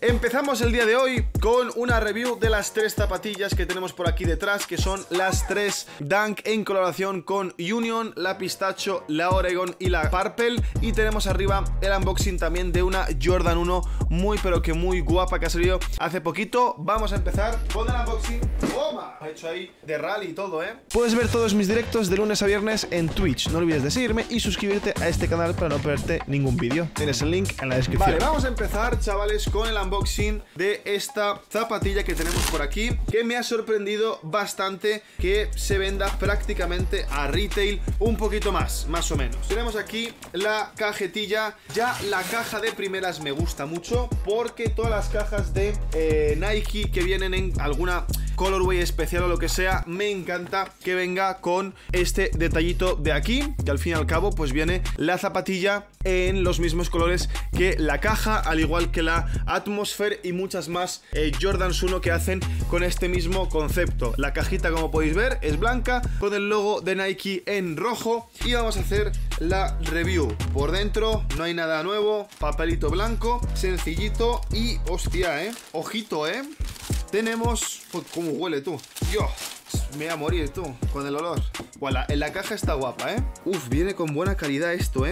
Empezamos el día de hoy con una review de las tres zapatillas que tenemos por aquí detrás, que son las tres Dunk en colaboración con Union, la Pistachio, la Oregon y la Purple. Y tenemos arriba el unboxing también de una Jordan 1 muy pero que muy guapa que ha salido hace poquito. Vamos a empezar con el unboxing. ¡Toma! Ha hecho ahí de rally y todo, ¿eh? Puedes ver todos mis directos de lunes a viernes en Twitch. No olvides de seguirme y suscribirte a este canal para no perderte ningún vídeo. Tienes el link en la descripción. Vale, vamos a empezar, chavales, con el unboxing de esta zapatilla que tenemos por aquí, que me ha sorprendido bastante que se venda prácticamente a retail, un poquito más o menos. Tenemos aquí la cajetilla. Ya la caja de primeras me gusta mucho, porque todas las cajas de Nike que vienen en alguna colorway especial o lo que sea, me encanta que venga con este detallito de aquí, que al fin y al cabo pues viene la zapatilla en los mismos colores que la caja, al igual que la Atmosphere y muchas más Jordans 1 que hacen con este mismo concepto. La cajita, como podéis ver, es blanca con el logo de Nike en rojo, y vamos a hacer la review. Por dentro no hay nada nuevo, papelito blanco, sencillito. Y hostia, ojito, tenemos... ¿Cómo huele, tú? Dios, me voy a morir, tú, con el olor. Voilà, en la caja está guapa, Uf, viene con buena calidad esto,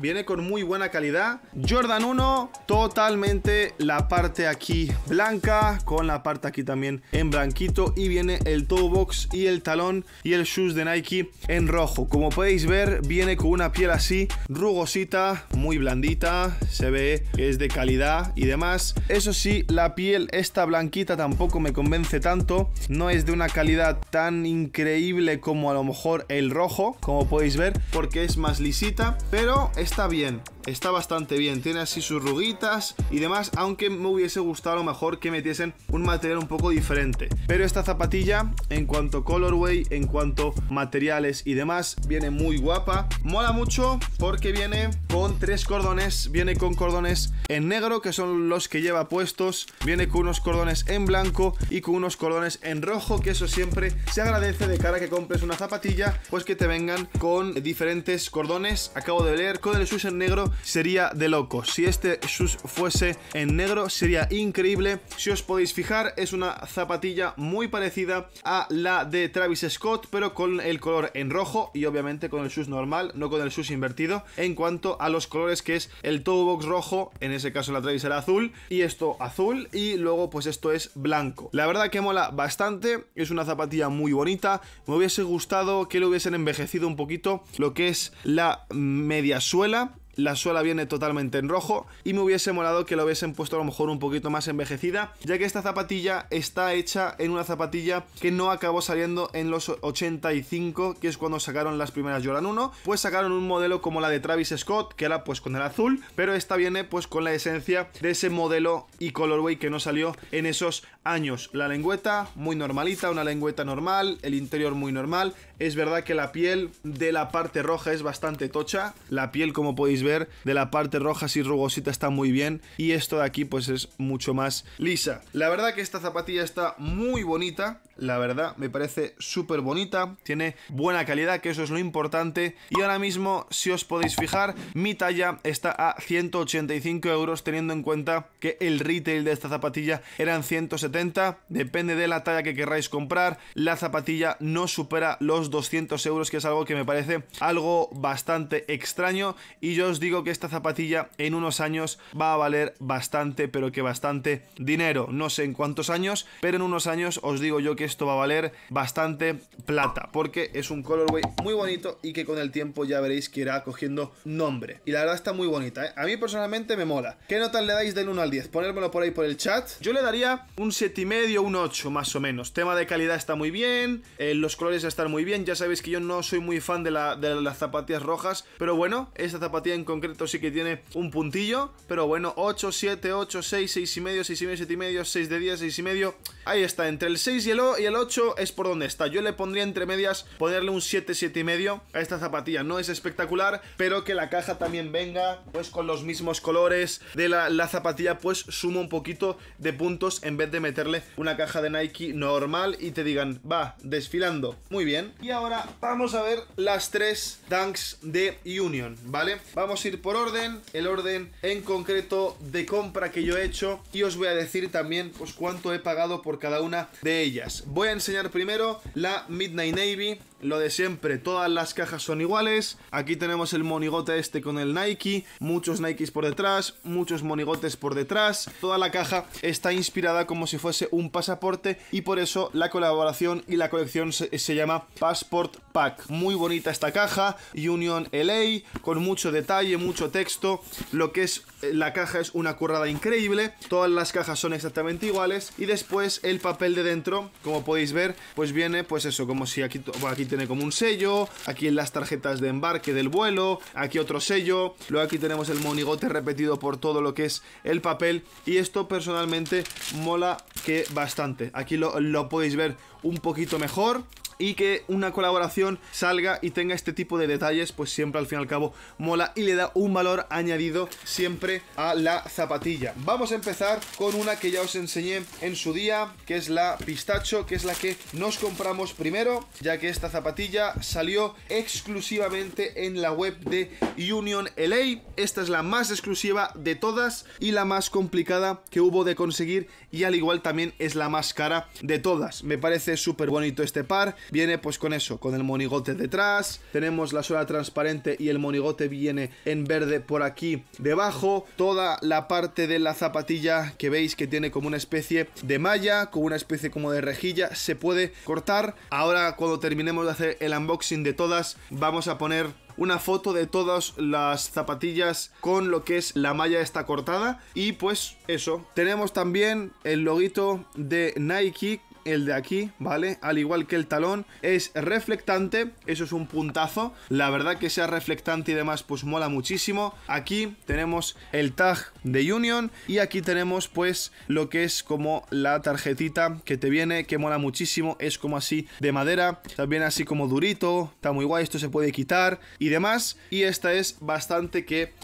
Viene con muy buena calidad. Jordan 1, totalmente la parte aquí blanca, con la parte aquí también en blanquito, y viene el toe box y el talón y el shoes de Nike en rojo. Como podéis ver, viene con una piel así rugosita, muy blandita, se ve que es de calidad y demás. Eso sí, la piel esta blanquita tampoco me convence tanto, no es de una calidad tan increíble como a lo mejor el rojo, como podéis ver, porque es más lisita, pero está bien, está bastante bien. Tiene así sus ruguitas y demás, aunque me hubiese gustado a lo mejor que metiesen un material un poco diferente. Pero esta zapatilla, en cuanto colorway, en cuanto materiales y demás, viene muy guapa. Mola mucho porque viene con tres cordones. Viene con cordones en negro, que son los que lleva puestos. Viene con unos cordones en blanco y con unos cordones en rojo, que eso siempre se agradece de cara a que compres una zapatilla, pues que te vengan con diferentes cordones. Acabo de leer, con el shoes en negro sería de loco. Si este shoes fuese en negro sería increíble. Si os podéis fijar, es una zapatilla muy parecida a la de Travis Scott, pero con el color en rojo y obviamente con el shoes normal, no con el shoes invertido. En cuanto a los colores, que es el toe box rojo, en ese caso la Travis era azul, y esto azul, y luego pues esto es blanco. La verdad que mola bastante, es una zapatilla muy bonita. Me hubiese gustado que le hubiesen envejecido un poquito lo que es la media suela. La suela viene totalmente en rojo y me hubiese molado que lo hubiesen puesto a lo mejor un poquito más envejecida, ya que esta zapatilla está hecha en una zapatilla que no acabó saliendo en los 85, que es cuando sacaron las primeras Jordan 1, pues sacaron un modelo como la de Travis Scott, que era pues con el azul, pero esta viene pues con la esencia de ese modelo y colorway que no salió en esos años. La lengüeta muy normalita, una lengüeta normal, el interior muy normal. Es verdad que la piel de la parte roja es bastante tocha, la piel, como podéis ver, de la parte roja así rugosita está muy bien, y esto de aquí pues es mucho más lisa. La verdad que esta zapatilla está muy bonita, la verdad me parece súper bonita, tiene buena calidad, que eso es lo importante. Y ahora mismo, si os podéis fijar, mi talla está a 185 euros, teniendo en cuenta que el retail de esta zapatilla eran 170, depende de la talla que querráis comprar. La zapatilla no supera los 200 euros, que es algo que me parece algo bastante extraño, y yo os digo que esta zapatilla en unos años va a valer bastante, pero que bastante dinero. No sé en cuántos años, pero en unos años os digo yo que esto va a valer bastante plata, porque es un colorway muy bonito y que con el tiempo ya veréis que irá cogiendo nombre. Y la verdad está muy bonita, A mí personalmente me mola. ¿Qué nota le dais del 1 al 10? Ponérmelo por ahí por el chat. Yo le daría un 7,5, un 8 más o menos. Tema de calidad está muy bien, los colores están muy bien. Ya sabéis que yo no soy muy fan de las zapatillas rojas, pero bueno, esta zapatilla en concreto sí que tiene un puntillo, pero bueno, 8, 7, 8, 6, 6,5, 6,5, 7,5, 6 de 10, 6,5. Ahí está, entre el 6 y el y el 8 es por donde está. Yo le pondría entre medias, ponerle un 7, 7,5 a esta zapatilla. No es espectacular, pero que la caja también venga pues con los mismos colores de la zapatilla, pues suma un poquito de puntos en vez de meterle una caja de Nike normal y te digan, va, desfilando. Muy bien. Y ahora vamos a ver las 3 Dunks de Union, ¿vale? Vamos a ir por orden, el orden en concreto de compra que yo he hecho, y os voy a decir también pues cuánto he pagado por cada una de ellas. Voy a enseñar primero la Midnight Navy, lo de siempre, todas las cajas son iguales. Aquí tenemos el monigote este con el Nike, muchos Nikes por detrás, muchos monigotes por detrás. Toda la caja está inspirada como si fuese un pasaporte, y por eso la colaboración y la colección se llama Passport Pack. Muy bonita esta caja, Union LA, con mucho detalle, mucho texto. Lo que es la caja es una currada increíble, todas las cajas son exactamente iguales. Y después el papel de dentro, como podéis ver, pues viene pues eso, como si aquí tiene como un sello, aquí en las tarjetas de embarque del vuelo, aquí otro sello. Luego aquí tenemos el monigote repetido por todo lo que es el papel, y esto personalmente mola que bastante. Aquí lo podéis ver un poquito mejor. Y que una colaboración salga y tenga este tipo de detalles, pues siempre al fin y al cabo mola y le da un valor añadido siempre a la zapatilla. Vamos a empezar con una que ya os enseñé en su día, que es la Pistachio, que es la que nos compramos primero, ya que esta zapatilla salió exclusivamente en la web de Union LA. Esta es la más exclusiva de todas y la más complicada que hubo de conseguir, y al igual también es la más cara de todas. Me parece súper bonito este par. Viene pues con eso, con el monigote detrás. Tenemos la suela transparente y el monigote viene en verde por aquí debajo. Toda la parte de la zapatilla que veis que tiene como una especie de malla, como una especie como de rejilla, se puede cortar. Ahora cuando terminemos de hacer el unboxing de todas, vamos a poner una foto de todas las zapatillas con lo que es la malla esta cortada. Y pues eso, tenemos también el loguito de Nike, el de aquí, ¿vale? Al igual que el talón, es reflectante, eso es un puntazo. La verdad que sea reflectante y demás, pues mola muchísimo. Aquí tenemos el tag de Union, y aquí tenemos pues lo que es como la tarjetita que te viene, que mola muchísimo. Es como así de madera, también así como durito, está muy guay, esto se puede quitar y demás. Y esta es bastante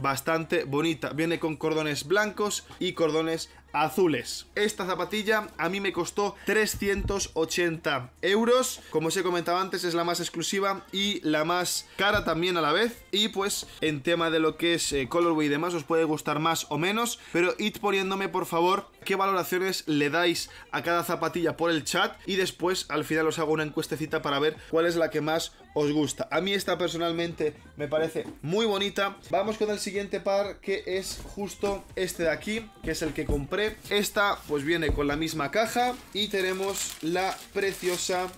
bonita. Viene con cordones blancos y cordones azules. Esta zapatilla a mí me costó 380 euros. Como os he comentado antes, es la más exclusiva y la más cara también a la vez. Y pues en tema de lo que es colorway y demás, os puede gustar más o menos, pero id poniéndome por favor qué valoraciones le dais a cada zapatilla por el chat, y después al final os hago una encuestecita para ver cuál es la que más os gusta. A mí esta personalmente me parece muy bonita. Vamos con el siguiente par, que es justo este de aquí, que es el que compré. Esta pues viene con la misma caja, y tenemos la preciosa...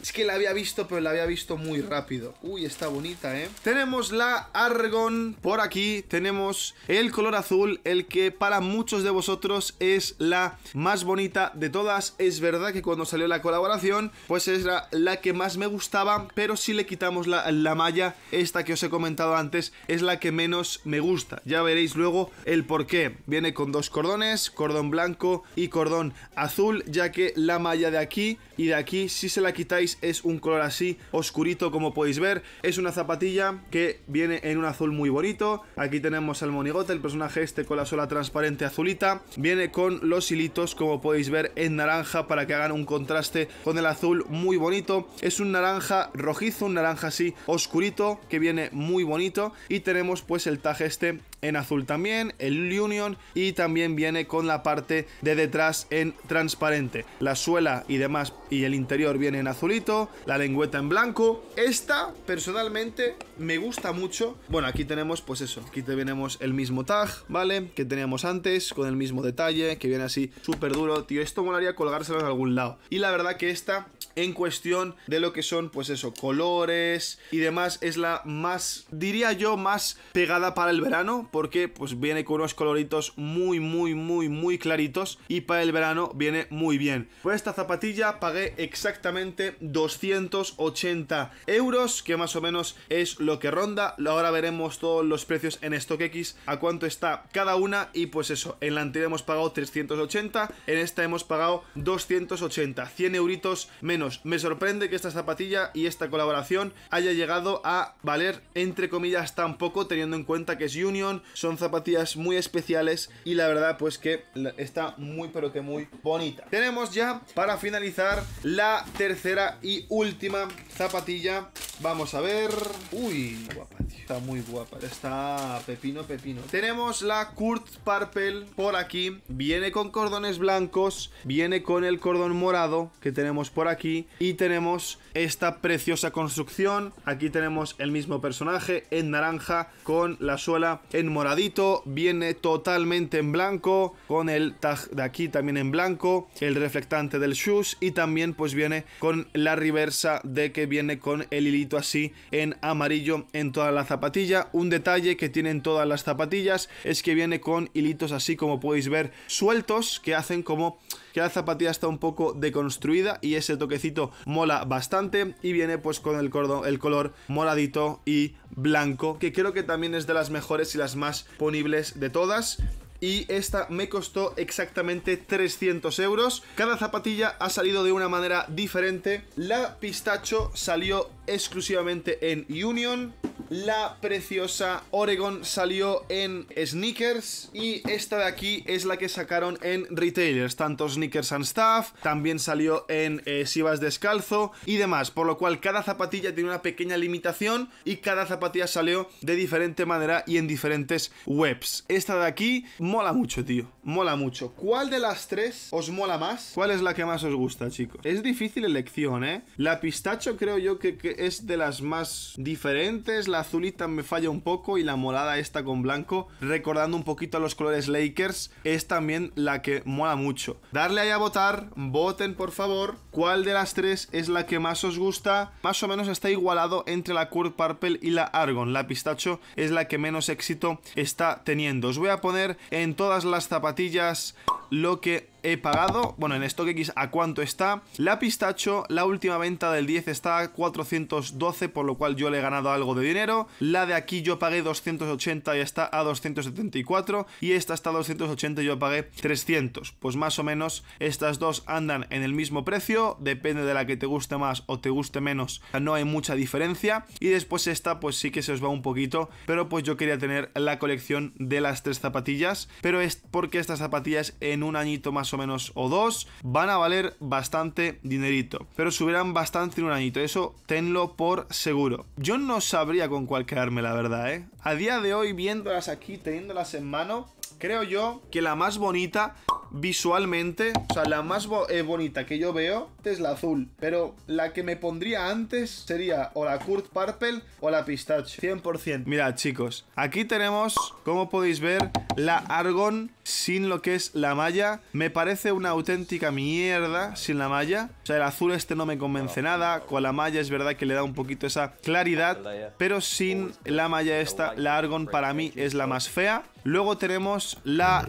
es que la había visto, pero la había visto muy rápido. Está bonita, ¿eh? Tenemos la Argon por aquí. Tenemos el color azul, el que para muchos de vosotros es la más bonita de todas. Es verdad que cuando salió la colaboración, pues es la que más me gustaba, pero si le quitamos la malla esta que os he comentado antes, es la que menos me gusta. Ya veréis luego el por qué. Viene con dos cordones, cordón blanco y cordón azul, ya que la malla de aquí y de aquí, si se la quitáis, es un color así oscurito, como podéis ver. Es una zapatilla que viene en un azul muy bonito. Aquí tenemos al monigote, el personaje este con la suela transparente azulita. Viene con los hilitos, como podéis ver, en naranja, para que hagan un contraste con el azul muy bonito. Es un naranja rojizo, un naranja así oscurito, que viene muy bonito. Y tenemos pues el tag este en azul también, el Union, y también viene con la parte de detrás en transparente. La suela y demás y el interior viene en azulito, la lengüeta en blanco. Esta personalmente me gusta mucho. Bueno, aquí tenemos pues eso, aquí tenemos el mismo tag, ¿vale? Que teníamos antes, con el mismo detalle, que viene así súper duro. Tío, esto molaría colgárselo en algún lado. Y la verdad que esta en cuestión de lo que son, pues eso, colores y demás. Es la más, diría yo, más pegada para el verano, porque pues viene con unos coloritos muy claritos y para el verano viene muy bien. Por esta zapatilla pagué exactamente 280 euros, que más o menos es lo que ronda. Ahora veremos todos los precios en StockX, a cuánto está cada una. Y pues eso, en la anterior hemos pagado 380, en esta hemos pagado 280, 100 euritos menos. Me sorprende que esta zapatilla y esta colaboración haya llegado a valer, entre comillas, tan poco, teniendo en cuenta que es Union, son zapatillas muy especiales y la verdad pues que está muy pero que muy bonita. Tenemos ya para finalizar la tercera y última zapatilla. Vamos a ver... Uy, guapa, tío. Está muy guapa. Está pepino. Tenemos la pourple por aquí. Viene con cordones blancos, viene con el cordón morado que tenemos por aquí, y tenemos esta preciosa construcción. Aquí tenemos el mismo personaje en naranja, con la suela en moradito. Viene totalmente en blanco, con el tag de aquí también en blanco, el reflectante del shoes, y también pues viene con la reversa de que viene con el hilito así en amarillo en toda la zapatilla. Un detalle que tienen todas las zapatillas es que viene con hilitos así, como podéis ver, sueltos, que hacen como que la zapatilla está un poco deconstruida, y ese toquecito mola bastante. Y viene pues con el color moradito y blanco, que creo que también es de las mejores y las más ponibles de todas. Y esta me costó exactamente 300 euros. Cada zapatilla ha salido de una manera diferente. La pistachio salió exclusivamente en Union. La preciosa Oregon salió en sneakers. Y esta de aquí es la que sacaron en retailers, tanto Sneakers and Stuff, también salió en si vas descalzo y demás. Por lo cual cada zapatilla tiene una pequeña limitación, y cada zapatilla salió de diferente manera y en diferentes webs. Esta de aquí mola mucho, tío, mola mucho. ¿Cuál de las tres os mola más? ¿Cuál es la que más os gusta, chicos? Es difícil elección, ¿eh? La pistachio creo yo que es de las más diferentes. La azulita me falla un poco, y la morada esta con blanco, recordando un poquito a los colores Lakers, es también la que mola mucho. Darle ahí a votar, voten por favor, cuál de las tres es la que más os gusta. Más o menos está igualado entre la pourple y la argon. La pistachio es la que menos éxito está teniendo. Os voy a poner en todas las zapatillas lo que he pagado, bueno, en StockX a cuánto está. La pistachio, la última venta del 10 está a 412, por lo cual yo le he ganado algo de dinero. La de aquí yo pagué 280 y está a 274, y esta está a 280 y yo pagué 300. Pues más o menos estas dos andan en el mismo precio, depende de la que te guste más o te guste menos, no hay mucha diferencia. Y después esta pues sí que se os va un poquito, pero pues yo quería tener la colección de las tres zapatillas, pero es porque estas zapatillas en un añito más o menos o dos van a valer bastante dinerito, pero subirán bastante en un añito, eso tenlo por seguro. Yo no sabría con cuál quedarme, la verdad, ¿eh? A día de hoy, viéndolas aquí, teniéndolas en mano, creo yo que la más bonita visualmente, o sea, la más bonita que yo veo es la azul, pero la que me pondría antes sería o la pourple o la pistachio, 100%. Mirad, chicos, aquí tenemos, como podéis ver, la argon sin lo que es la malla. Me parece una auténtica mierda sin la malla, o sea, el azul este no me convence nada. Con la malla es verdad que le da un poquito esa claridad, pero sin la malla esta, la argon para mí es la más fea. Luego tenemos la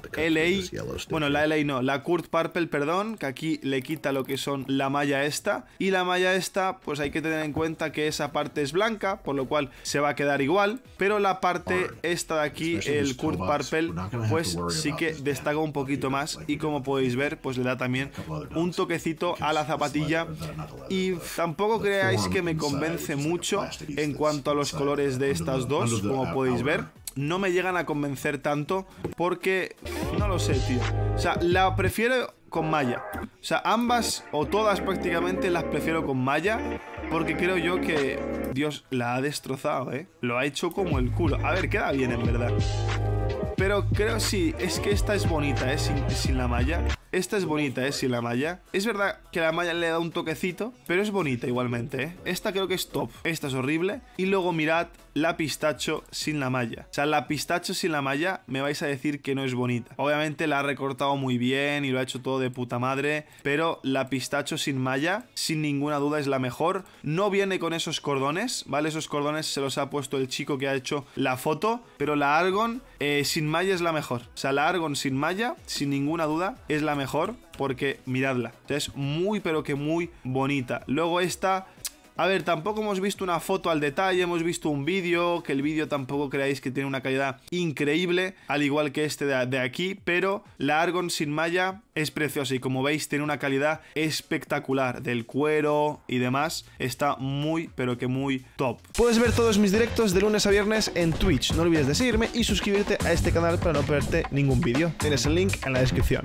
la pourple, perdón, que aquí le quita lo que son la malla esta. Y la malla esta, pues hay que tener en cuenta que esa parte es blanca, por lo cual se va a quedar igual. Pero la parte esta de aquí, el pourple, pues sí que destaca un poquito más. Y como podéis ver, pues le da también un toquecito a la zapatilla. Y tampoco creáis que me convence mucho en cuanto a los colores de estas dos, como podéis ver. No me llegan a convencer tanto porque, no lo sé, tío. O sea, la prefiero con malla. O sea, ambas o todas prácticamente las prefiero con malla, porque creo yo que Dios la ha destrozado, ¿eh? Lo ha hecho como el culo. A ver, queda bien en verdad. Pero creo sí, es que esta es bonita, ¿eh? Sin la malla. Esta es bonita, ¿eh? Sin la malla. Es verdad que la malla le da un toquecito, pero es bonita igualmente, ¿eh? Esta creo que es top. Esta es horrible. Y luego mirad la pistacho sin la malla. O sea, la pistacho sin la malla me vais a decir que no es bonita. Obviamente la ha recortado muy bien y lo ha hecho todo de puta madre, pero la pistacho sin malla, sin ninguna duda, es la mejor. No viene con esos cordones, ¿vale? Esos cordones se los ha puesto el chico que ha hecho la foto, pero la argon sin malla es la mejor. O sea, la argon sin malla, sin ninguna duda, es la mejor porque miradla. Es muy, pero que muy bonita. Luego esta... A ver, tampoco hemos visto una foto al detalle, hemos visto un vídeo, que el vídeo tampoco creáis que tiene una calidad increíble, al igual que este de aquí, pero la argon sin malla es preciosa y como veis tiene una calidad espectacular del cuero y demás, está muy pero que muy top. Puedes ver todos mis directos de lunes a viernes en Twitch, no olvides de seguirme y suscribirte a este canal para no perderte ningún vídeo, tienes el link en la descripción.